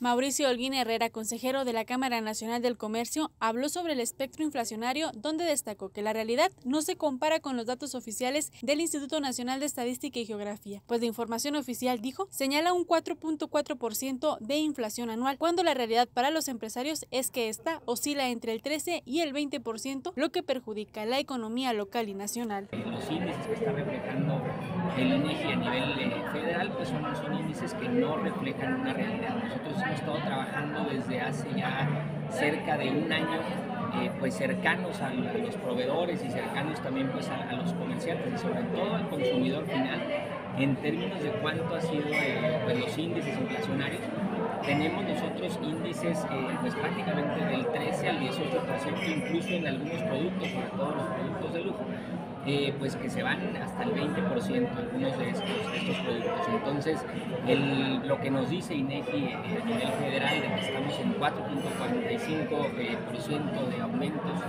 Mauricio Holguín Herrera, consejero de la Cámara Nacional del Comercio, habló sobre el espectro inflacionario, donde destacó que la realidad no se compara con los datos oficiales del Instituto Nacional de Estadística y Geografía, pues la información oficial, dijo, señala un 4.4% de inflación anual, cuando la realidad para los empresarios es que esta oscila entre el 13 y el 20%, lo que perjudica la economía local y nacional. Los índices que está reflejando el INEGI a nivel federal, pues son índices que no reflejan una realidad. Nosotros hemos estado trabajando desde hace ya cerca de un año, pues cercanos a los proveedores y cercanos también pues a los comerciantes y sobre todo al consumidor final, en términos de cuánto ha sido pues los índices inflacionarios. Tenemos nosotros índices pues prácticamente del 13 al 18%, incluso en algunos productos, sobre todo los productos de lujo, pues que se van hasta el 20% algunos de estos productos. Entonces, lo que nos dice INEGI a nivel federal de que estamos en 4.45% de aumentos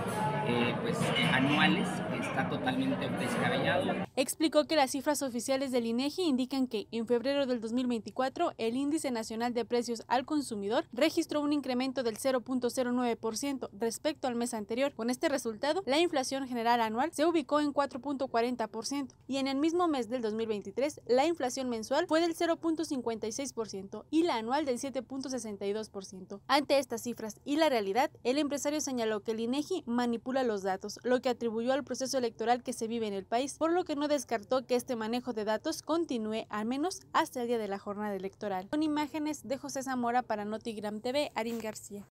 anuales está totalmente descabellado. Explicó que las cifras oficiales del INEGI indican que en febrero del 2024 el Índice Nacional de Precios al Consumidor registró un incremento del 0.09% respecto al mes anterior. Con este resultado, la inflación general anual se ubicó en 4.40% y en el mismo mes del 2023 la inflación mensual fue del 0.56% y la anual del 7.62%. Ante estas cifras y la realidad, el empresario señaló que el INEGI manipula los datos, lo que atribuyó al proceso electoral que se vive en el país, por lo que no descartó que este manejo de datos continúe al menos hasta el día de la jornada electoral. Con imágenes de José Zamora para Notigram TV, Arín García.